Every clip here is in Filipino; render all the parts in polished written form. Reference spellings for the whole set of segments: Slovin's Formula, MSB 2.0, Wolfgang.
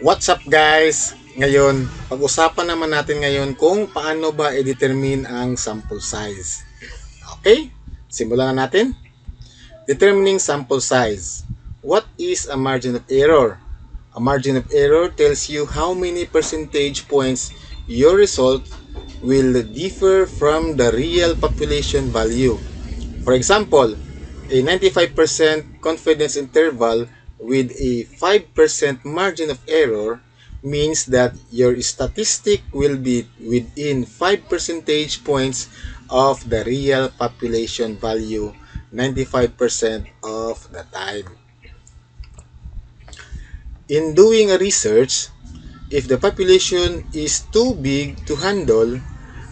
What's up guys? Ngayon, pag-usapan naman natin ngayon kung paano ba i-determine ang sample size. Okay? Simulan na natin. Determining sample size. What is a margin of error? A margin of error tells you how many percentage points your result will differ from the real population value. For example, a 95% confidence interval with a 5% margin of error means that your statistic will be within 5 percentage points of the real population value 95% of the time. In doing a research, if the population is too big to handle,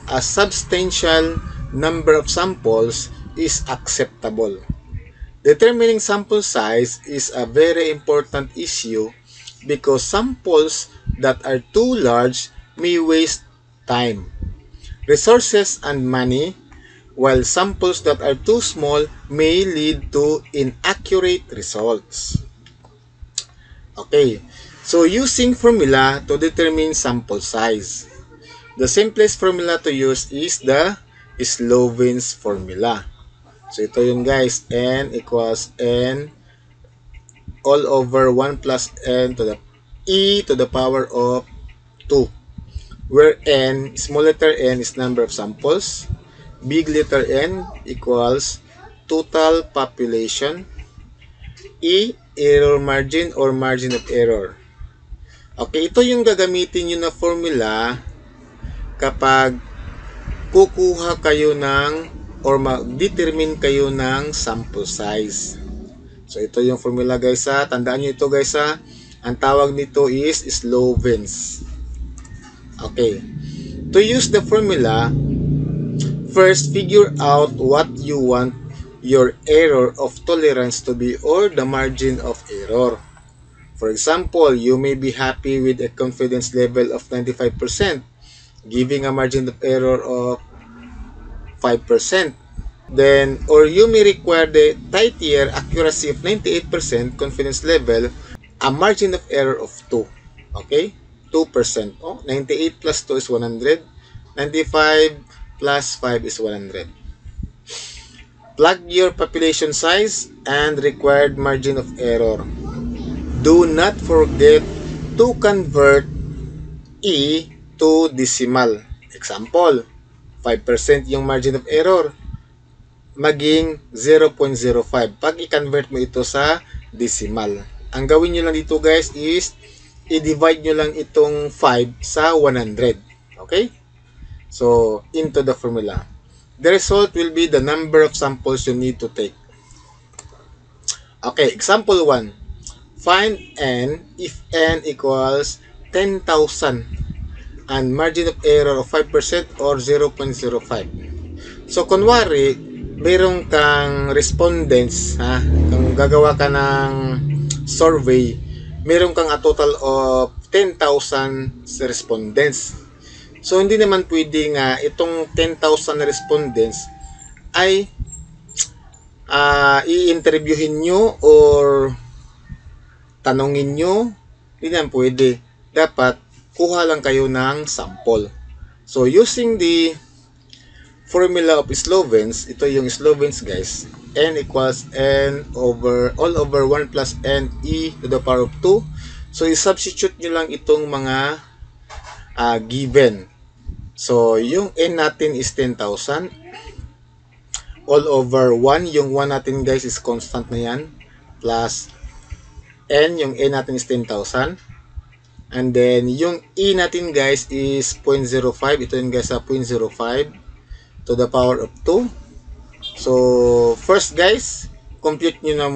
a substantial number of samples is acceptable. Determining sample size is a very important issue because samples that are too large may waste time, resources, and money, while samples that are too small may lead to inaccurate results. Okay, so using formula to determine sample size. The simplest formula to use is the Slovin's formula. So, ito yun guys, n equals n all over 1 plus n to the e to the power of 2, where n, small letter n, is number of samples, big letter n equals total population, e, error margin or margin of error. Okay, ito yung gagamitin yun na formula kapag kukuha kayo ng or mag-determine kayo ng sample size. So, ito yung formula guys ha. Tandaan nyo ito guys ha. Ang tawag nito is Slovin's. Okay. To use the formula, first figure out what you want your error of tolerance to be or the margin of error. For example, you may be happy with a confidence level of 95%, giving a margin of error of 5%, then or you may require the tighter accuracy of 98% confidence level, a margin of error of 2. Okay, 2%. Oh, 98 plus 2 is 100. 95 plus 5 is 100. Plug your population size and required margin of error. Do not forget to convert e to decimal. Example, 5% yung margin of error, maging 0.05 pag i-convert mo ito sa decimal. Ang gawin nyo lang dito guys is i-divide nyo lang itong 5 sa 100. Okay? So, into the formula. The result will be the number of samples you need to take. Okay, example 1. Find n if n equals 10,000. And margin of error of 5% or 0.05. So, kunwari, mayroon kang respondents, ha? Kung gagawa ka ng survey, mayroon kang a total of 10,000 respondents. So, hindi naman pwede nga itong 10,000 respondents ay i-interviewin nyo or tanongin nyo. Hindi naman pwede. Dapat, kuha lang kayo ng sample. So, using the formula of Slovin's, ito yung Slovin's guys, n equals n over, all over 1 plus n e to the power of 2. So, i-substitute nyo lang itong mga given. So, yung n natin is 10,000. All over 1, yung 1 natin guys is constant na yan. Plus n, yung n natin is 10,000. And then, yung e natin guys is 0.05. Ito yun guys sa 0.05 to the power of 2. So, first guys, compute nyo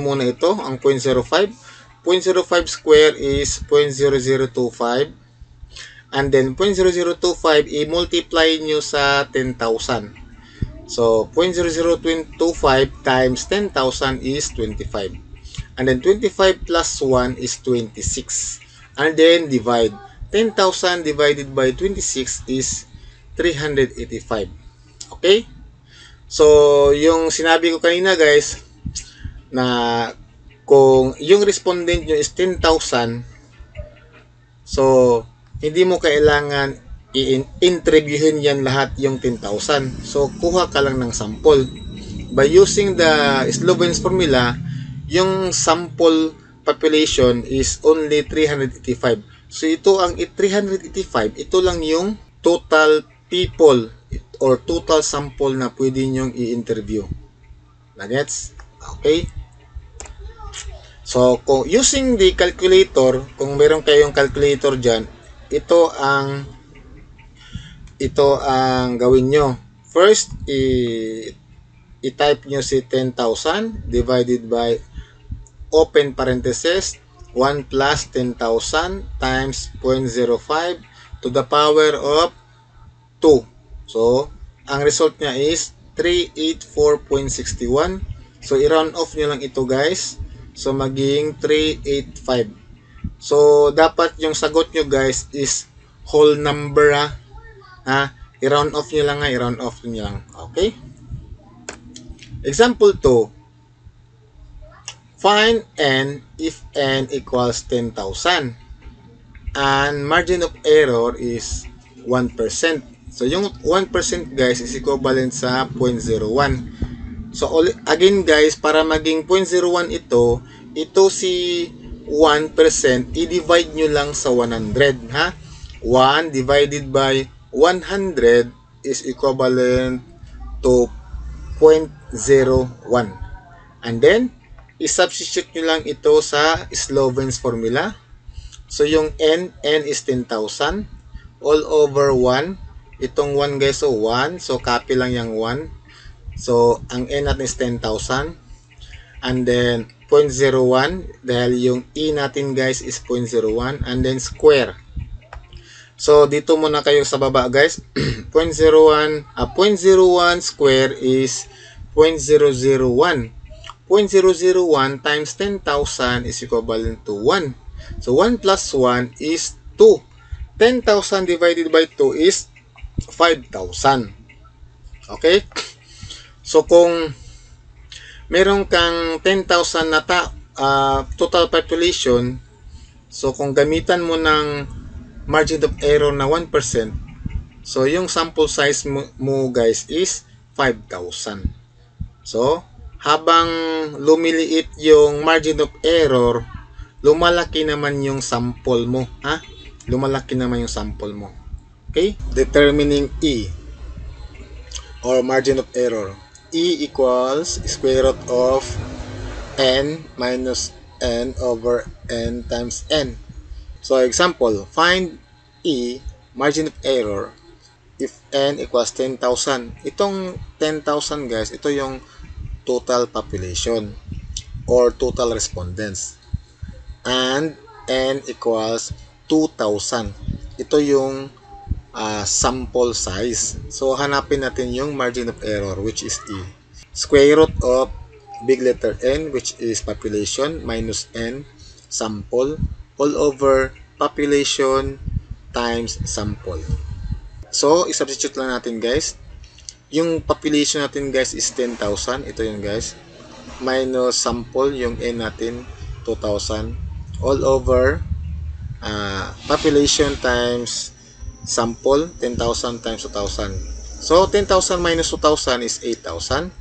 muna ito, ang 0.05. 0.05 square is 0.0025. And then, 0.0025, i-multiply nyo sa 10,000. So, 0.0025 times 10,000 is 25. And then, 25 plus 1 is 26. And then divide. 10,000 divided by 26 is 385. Okay? So, yung sinabi ko kanina guys, na kung yung respondent nyo is 10,000, So, hindi mo kailangan i-interviewin yan lahat yung 10,000. So, kuha ka lang ng sample. By using the Slovin's formula, yung sample population is only 385. So, ito ang 385, ito lang yung total people or total sample na pwede nyong i-interview. Nagets? Okay? So, kung using the calculator, kung meron kayong calculator dyan, ito ang gawin nyo. First, i-type nyo si 10,000 divided by open parenthesis 1 plus 10,000 times 0.05 to the power of 2. So, ang result niya is 384.61. So, i-round off nyo lang ito, guys. So, magiging 385. So, dapat yung sagot nyo, guys, is whole number, ha? I-round off nyo lang, ha? I-round off nyo lang. Okay? Example 2. Find n if n equals 10,000. And margin of error is 1%. So, yung 1%, guys, is equivalent sa 0.01. So, again, guys, para maging 0.01 ito si 1%, i-divide nyo lang sa 100, ha? 1 divided by 100 is equivalent to 0.01. And then, i-substitute nyo lang ito sa Slovin's formula. So, yung n is 10,000 all over 1. Itong 1, guys, so 1. So, copy lang yung 1. So, ang n natin is 10,000. And then, 0.01. Dahil yung e natin, guys, is 0.01. And then, square. So, dito muna kayo sa baba, guys. 0.01 square is 0.001. 0.001 times 10,000 is equivalent to 1. So, 1 plus 1 is 2. 10,000 divided by 2 is 5,000. Okay? So, kung meron kang 10,000 na total population, so kung gamitan mo ng margin of error na 1%, so yung sample size mo guys is 5,000. So, habang lumiliit yung margin of error, lumalaki naman yung sample mo. Ha? Lumalaki naman yung sample mo. Okay? Determining E or margin of error. E equals square root of n minus n over n times n. So, example, find E, margin of error, if n equals 10,000. Itong 10,000, guys, ito yung total population or total respondents. And n equals 2,000. Ito yung sample size. So, hanapin natin yung margin of error, which is E. Square root of big letter N, which is population, minus N, sample, all over population times sample. So, i-substitute lang natin, guys. Yung population natin, guys, is 10,000. Ito yun, guys. Minus sample, yung N natin, 2,000. All over population times sample, 10,000 times 2,000. So, 10,000 minus 2,000 is 8,000.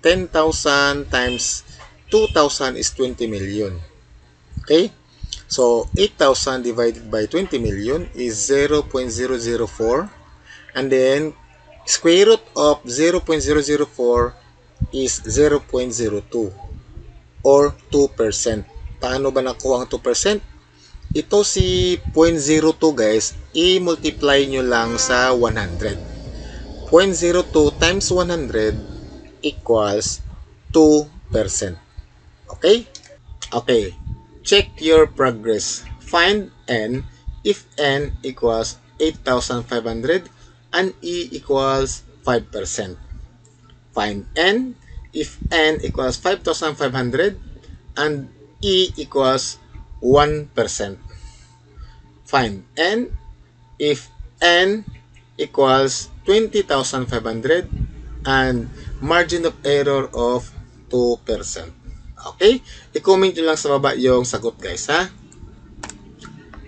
10,000 times 2,000 is 20 million. Okay? So, 8,000 divided by 20 million is 0.004. And then, square root of 0.004 is 0.02 or 2%. Paano ba nakuha ang 2%? Ito si 0.02, guys, i-multiply nyo lang sa 100. 0.02 times 100 equals 2%. Okay? Okay. Check your progress. Find n if n equals 8,500 and e equals 5%. Find n if n equals 5,500 and e equals 1%. Find n if n equals 20,500 and margin of error of 2%. Okay? I-comment nyo lang sa baba yung sagot, guys, ha?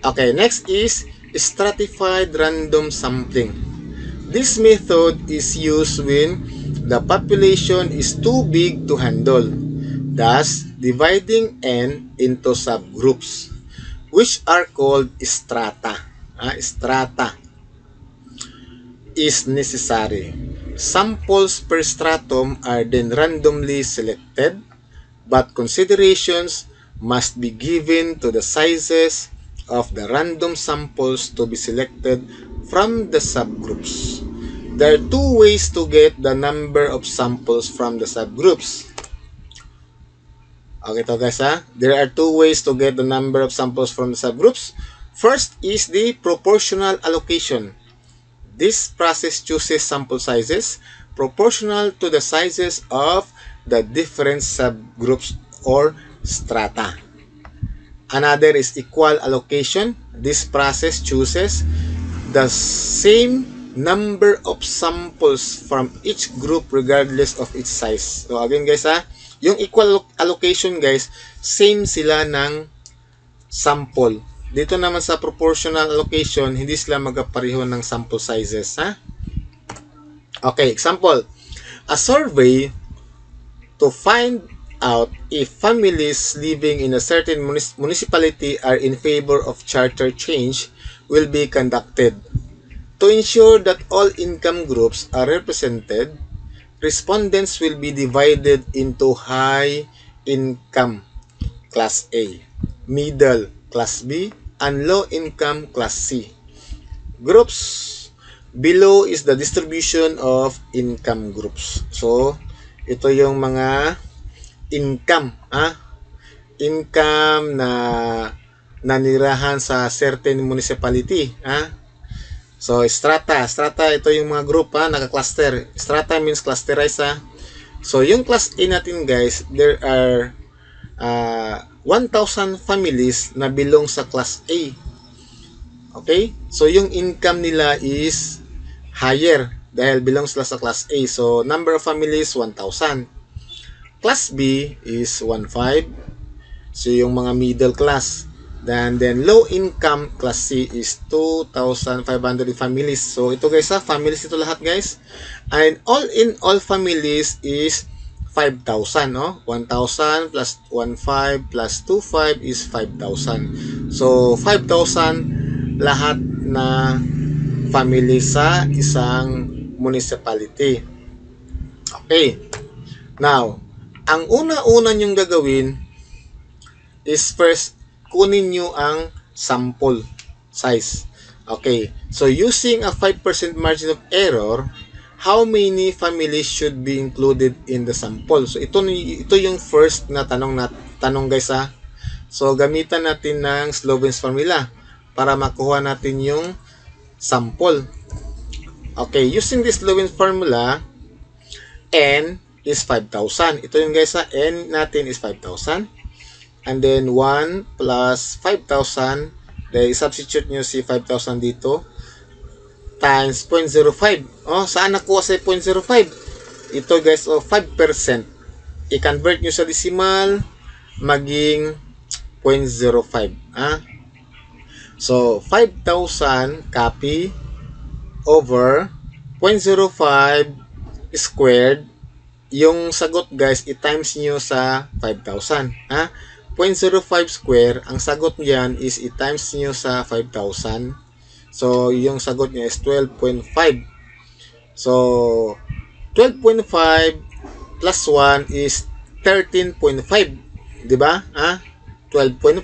Okay, next is stratified random sampling. This method is used when the population is too big to handle, thus dividing N into subgroups, which are called strata. Strata is necessary. Samples per stratum are then randomly selected, but considerations must be given to the sizes of the random samples to be selected from the subgroups. There are two ways to get the number of samples from the subgroups. Okay, to guys, there are two ways to get the number of samples from the subgroups. First is the proportional allocation. This process chooses sample sizes proportional to the sizes of the different subgroups or strata. Another is equal allocation. This process chooses the same number of samples from each group regardless of its size. So again guys, yung equal allocation guys, same sila ng sample. Dito naman sa proportional allocation, hindi sila magkapareho ng sample sizes. Okay, example. A survey to find out if families living in a certain municipality are in favor of charter change will be conducted. To ensure that all income groups are represented, respondents will be divided into high income class A, middle class B, and low income class C. Groups below is the distribution of income groups. So, ito yung mga income, income na nanirahan sa certain municipality, So strata, ito yung mga group, naka-cluster. Strata means clusterized, So yung class A natin guys, there are 1,000 families na belong sa class A. Okay? So yung income nila is higher dahil belong sila sa class A. So number of families 1,000. Class B is 1.5, so yung mga middle class. Then low income class C is 2,500 families. So ito guys, families ito lahat guys. And all in all families is 5,000. 1,000 plus 1.5 plus 2.5 is 5,000. So 5,000 lahat na family sa isang municipality. Okay. Now, ang una-una nyong gagawin is first, kunin nyo ang sample size. Okay. So, using a 5% margin of error, how many families should be included in the sample? So, ito yung first na tanong guys, So, gamitan natin ng Slovin's Formula para makuha natin yung sample. Okay. Using this Slovin's Formula, N is 5,000. Ito yung guys, N natin is 5,000. And then 1 plus 5,000. Then substitute nyo si 5,000 dito. Times 0.05. Saan nakuha sa 0.05? Ito guys, 5%. I-convert nyo sa decimal, maging 0.05. So, 5,000 copy over 0.05 squared. Yung sagot guys, i-times nyo sa 5,000. 0.05 square, ang sagot niyan is i-times nyo sa 5,000. So, yung sagot niya is 12.5. So, 12.5 plus 1 is 13.5. Diba? 12.5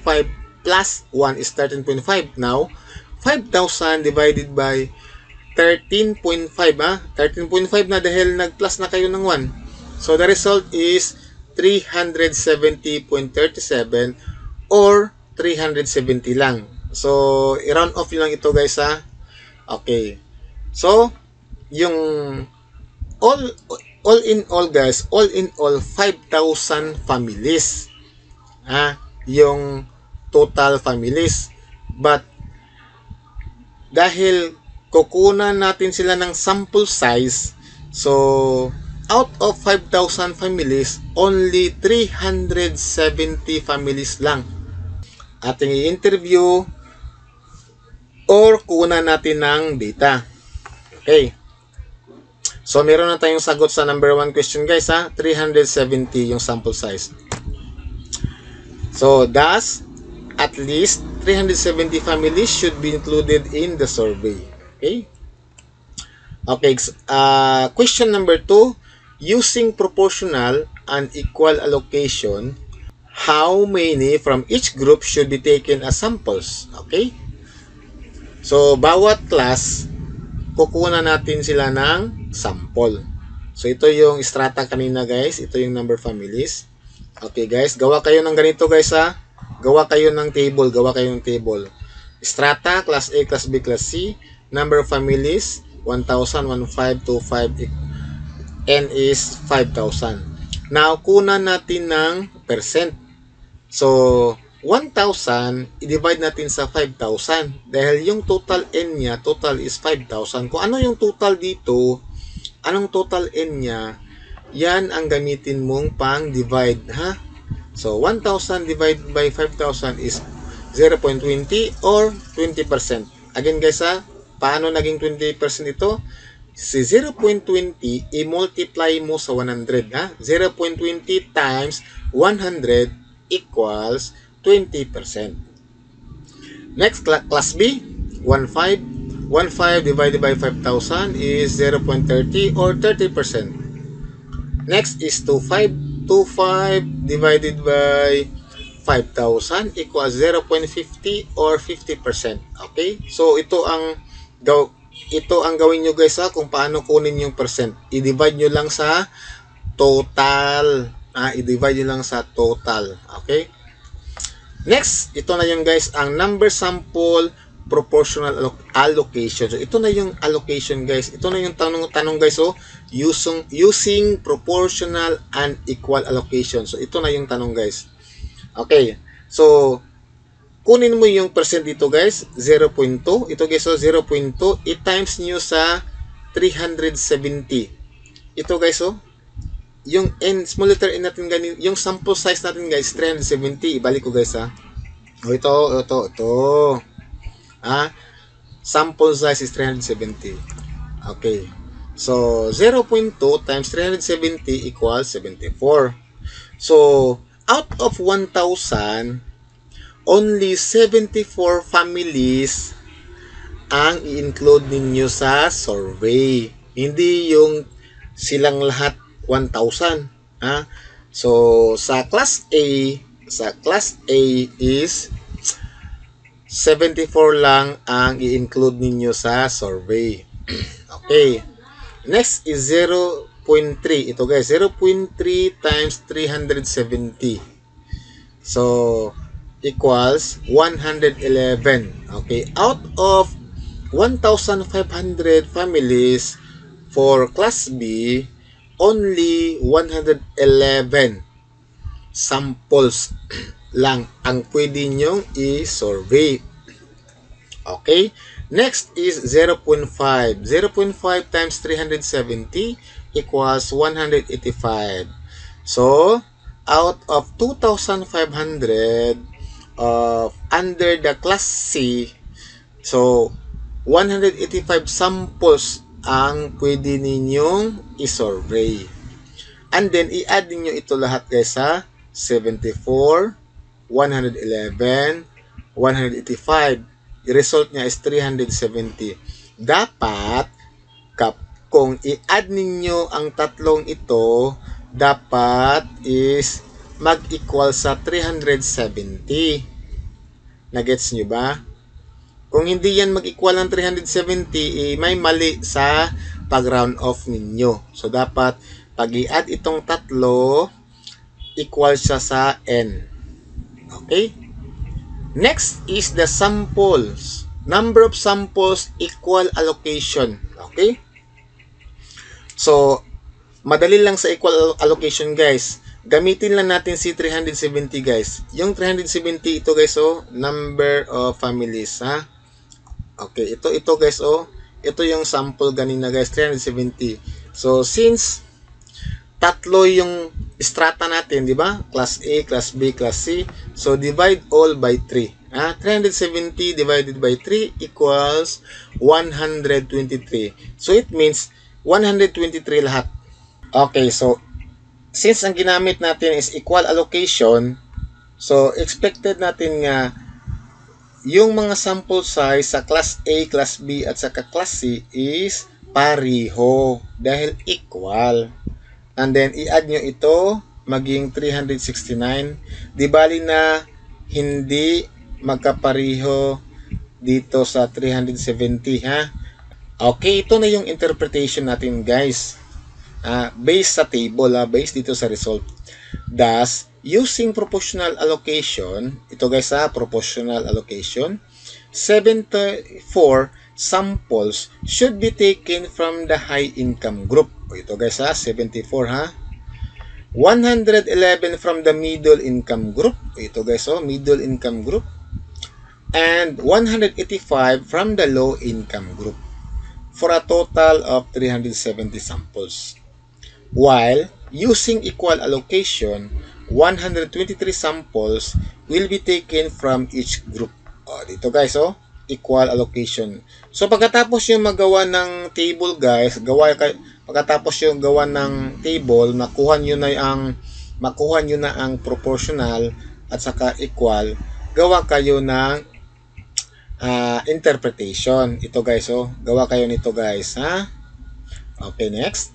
plus 1 is 13.5. Now, 5,000 divided by 13.5. 13.5 na dahil nag-plus na kayo ng 1. So, the result is 370.37 or 370 lang. So, i-round off lang ito guys, Okay. So, yung all in all guys, all in all, 5,000 families. Yung total families. But, dahil kukunan natin sila ng sample size, so, out of 5,000 families, only 370 families lang. Ating i-interview or kukunan natin ng data. Okay. So, meron na tayong sagot sa number 1 question, guys, ha? 370 yung sample size. So, thus, at least 370 families should be included in the survey. Okay? Okay, question number 2. Using proportional and equal allocation, how many from each group should be taken as samples? Okay? So, bawat class, kukunan natin sila ng sample. So, ito yung strata kanina, guys. Ito yung number families. Okay, guys. Gawa kayo ng ganito, guys, ha. Gawa kayo ng table. Strata, class A, class B, class C. Number of families, 1,000, 1,525. N is 5,000. Now, kunan natin ng percent. So, 1,000, i-divide natin sa 5,000. Dahil yung total N niya, total is 5,000. Kung ano yung total dito, anong total N niya, yan ang gamitin mong pang-divide, ha? So, 1,000 divided by 5,000 is 0.20 or 20%. Again, guys, ha? Paano naging 20% ito? Si 0.20, i-multiply mo sa 100, ha? 0.20 times 100 equals 20%. Next, class B, 1,500. 1,500 divided by 5,000 is 0.30 or 30%. Next is 2,500. 2,500 divided by 5,000 equals 0.50 or 50%. Okay? So, ito ang gawin nyo, guys, ha, kung paano kunin yung percent. I-divide nyo lang sa total. I-divide nyo lang sa total. Okay? Next, ito na yung, guys, ang number sample proportional allocation. So, ito na yung allocation, guys. Ito na yung tanong, guys. So, using proportional and equal allocation. So, ito na yung tanong, guys. Okay. So, kunin mo yung percent dito, guys. 0.2. Ito, guys, so 0.2. I-times nyo sa 370. Ito, guys, so yung n, small letter n natin ganito, yung sample size natin, guys, 370. Ibalik ko, guys, ha. O, ito. Ha? Sample size is 370. Okay. So, 0.2 times 370 equals 74. So, out of 1,000, only 74 families ang i-include ninyo sa survey. Hindi yung silang lahat 1,000, ha? So, sa class A is 74 lang ang i-include ninyo sa survey. Okay. Next is 0.3. Ito, guys, 0.3 times 370. So, equals 111. Okay. Out of 1,500 families for class B, only 111 samples lang ang pwede nyong i-survey. Okay? Next is 0.5. 0.5 times 370 equals 185. So, out of 2,500 under the class C, so 185 samples ang pwede ninyong i-survey. And then, i-add ninyo ito lahat, guys, sa 74, 111, 185. Yung result niya is 370. Dapat, kung i-add ninyo ang tatlong ito, dapat is mag-equal sa 370. Nagets nyo ba? Kung hindi yan mag-equal ng 370, eh, may mali sa pag-round off ninyo. So, dapat pag i-add itong tatlo, equal siya sa N. Okay? Next is the samples. Number of samples equal allocation. Okay? So, madali lang sa equal allocation, guys. Gamitin lang natin si 370, guys. Yung 370, ito, guys, oh, number of families, ha? Okay, ito guys, oh, ito yung sample ganina, guys, 370. So, since tatlo yung strata natin, di ba? Class A, class B, class C. So, divide all by 3. 370 divided by 3 equals 123. So it means 123 lahat. Okay, so since ang ginamit natin is equal allocation, so expected natin nga yung mga sample size sa class A, class B at saka class C is pareho dahil equal. And then i-add nyo ito maging 369. Di bali na hindi magkapareho dito sa 370, ha? Okay, ito na yung interpretation natin, guys. Based sa table, based dito sa result. Thus, using proportional allocation, ito guys, proportional allocation, 74 samples should be taken from the high income group. Ito guys, 74, 111 from the middle income group. Ito guys, middle income group. And 185 from the low income group. For a total of 370 samples. While using equal allocation, 123 samples will be taken from each group. Dito guys, equal allocation. So pagkatapos yung magawa ng table, guys, pagkatapos yung gawa ng table, makuha nyo na ang proportional at saka equal, gawa kayo ng interpretation. Ito guys, gawa kayo nito guys, Okay, next.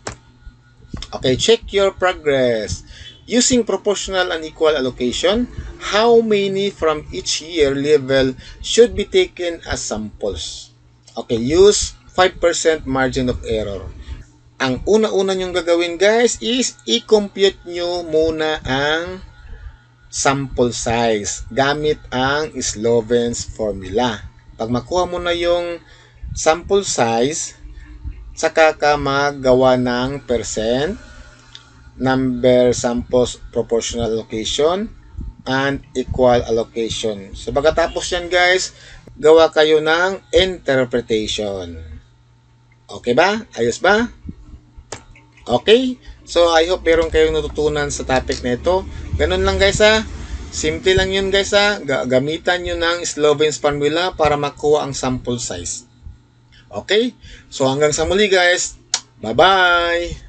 Okay, check your progress. Using proportional and equal allocation, how many from each year level should be taken as samples? Okay, use 5% margin of error. Ang una-una nyong gagawin, guys, is i-compute nyo muna ang sample size gamit ang Slovin's formula. Pag makuha mo na yung sample size, saka ka magawa ng percent, number samples, proportional allocation, and equal allocation. So, pagkatapos yan, guys, gawa kayo ng interpretation. Okay ba? Ayos ba? Okay, so I hope meron kayong natutunan sa topic na ito. Ganun lang guys, simple lang yun guys, gamitan nyo ng Slovin's formula para makuha ang sample size. Okay, so hanggang sa muli guys, bye bye!